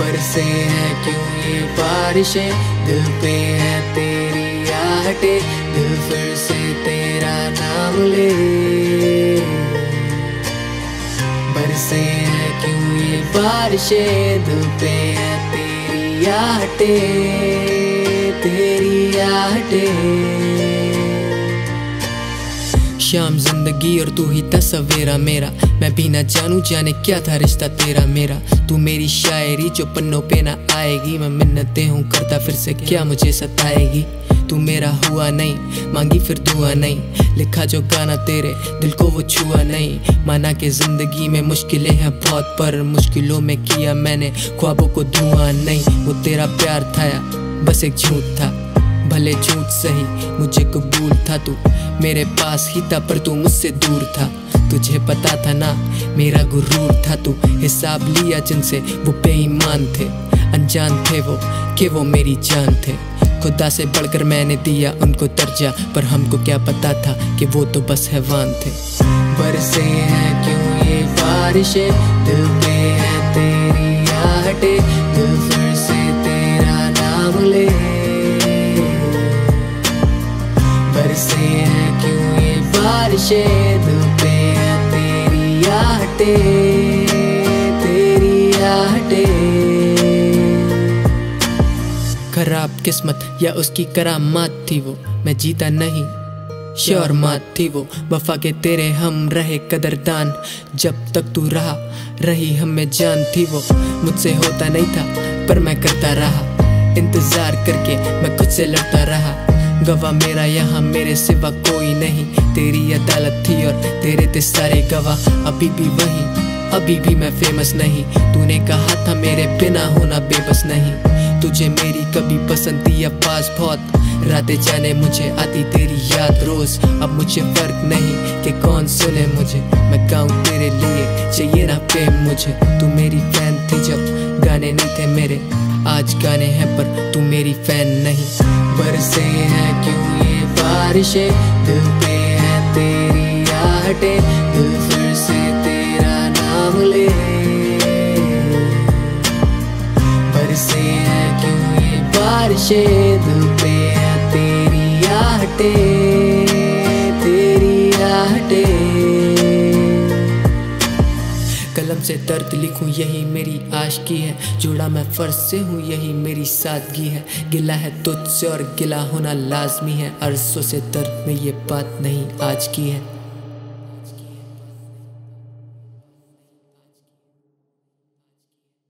बरसे हैं क्यों ये बारिशें, दिल पे है तेरी आहटे, दिल फिर से तेरा नाम ले। बरसे हैं क्यों ये बारिशें, दिल पे है तेरी आहटे, तेरी आहटे। शाम जिंदगी और तू ही था सवेरा मेरा, मैं भी ना जानू जाने क्या था रिश्ता तेरा मेरा। तू मेरी शायरी जो पन्नों पे ना आएगी, मैं मिन्नतें हूँ करता फिर से क्या मुझे सताएगी। तू मेरा हुआ नहीं, मांगी फिर दुआ नहीं, लिखा जो गाना तेरे दिल को वो छुआ नहीं। माना कि जिंदगी में मुश्किलें हैं बहुत, पर मुश्किलों में किया मैंने ख्वाबों को धुआं नहीं। वो तेरा प्यार था या बस एक झूठ था, भले झूठ सही मुझे कबूल था। तू मेरे पास ही था पर तू मुझसे दूर था, तुझे पता था ना मेरा गुरूर था। तू हिसाब लिया जिनसे वो बेईमान थे, अनजान थे वो कि वो मेरी जान थे। खुदा से बढ़कर मैंने दिया उनको दर्जा, पर हमको क्या पता था कि वो तो बस हैवान थे। बरसे हैं क्यों ये बारिशें, दिल पे है तेरी आहटे, दिल फिर से तेरा नाम ले। बरसे हैं क्यों ये बारिशें, दिल पे है तेरी आहटे, तेरी आहटे। खराब किस्मत या उसकी करामात थी वो, मैं जीता नहीं शौर मात थी वो। वफा के तेरे हम रहे कदरदान, जब तक तू रहा रही हमें जान थी वो। मुझसे होता नहीं था पर मैं करता रहा, इंतजार करके मैं खुद से लड़ता रहा। गवाह मेरा यहाँ मेरे सिवा कोई नहीं, तेरी अदालत थी और तेरे थे सारे गवाह। अभी भी वही, अभी भी मैं फेमस नहीं, तूने कहा था मेरे बिना होना बेबस नहीं। तुझे मेरी कभी पसंद थी या पास बहुत, रातें जाने मुझे आती तेरी याद रोज। अब मुझे फर्क नहीं कि कौन सुने मुझे, मैं गाऊं तेरे लिए चाहिए ना प्रेम मुझे। तू मेरी फैन थी जब गाने नहीं थे मेरे, आज गाने हैं पर तू मेरी फैन नहीं। बरसे हैं क्यों ये बारिशें, दिल पे है तेरी आहटे, दिल फिर से तेरा नाम ले। बरसे हैं क्यों ये बारिशें, दिल पे है तेरी आहटे, तेरी आहटे। कलम से दर्द लिखूं यही मेरी आशिकी है, जुड़ा मैं फर्ज से हूँ यही मेरी सादगी है। गिला है तुझसे और गिला होना लाजमी है, अरसों से दर्द में ये बात नहीं आज की है।